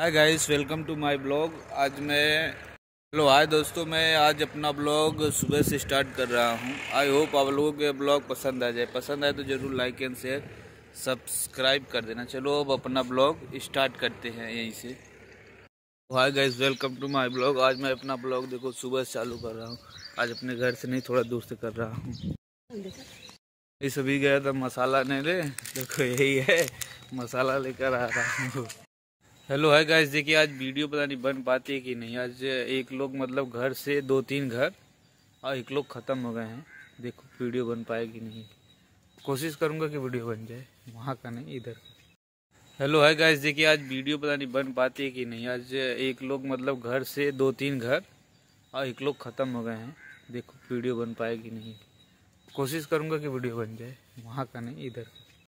Hi guys, welcome to my blog. Hi दोस्तों, मैं आज अपना ब्लॉग सुबह से स्टार्ट कर रहा हूं। आई होप आप लोगों के ब्लॉग पसंद आ जाए। पसंद आए तो ज़रूर लाइक एंड शेयर, सब्सक्राइब कर देना। चलो अब अपना ब्लॉग स्टार्ट करते हैं यहीं से। Hi guys, welcome to my blog. आज मैं अपना ब्लॉग देखो सुबह से चालू कर रहा हूँ। आज अपने घर से नहीं, थोड़ा दूर से कर रहा हूँ। इस अभी गया था मसाला लेने, देखो यही है, मसाला लेकर आ रहा हूँ। हेलो हाय गाइस, देखिए आज वीडियो पता नहीं बन पाती है कि नहीं। आज एक लोग मतलब घर से 2-3 घर और एक लोग ख़त्म हो गए हैं। देखो वीडियो बन पाएगी नहीं, कोशिश करूंगा कि वीडियो बन जाए, वहाँ का नहीं इधर का। हेलो हाय गाइस, देखिए आज वीडियो पता नहीं बन पाती है कि नहीं। आज एक लोग मतलब घर से 2-3 घर और एक लोग ख़त्म हो गए हैं। देखो वीडियो बन पाएगी नहीं, कोशिश करूंगा कि वीडियो बन जाए, वहाँ का नहीं इधर का।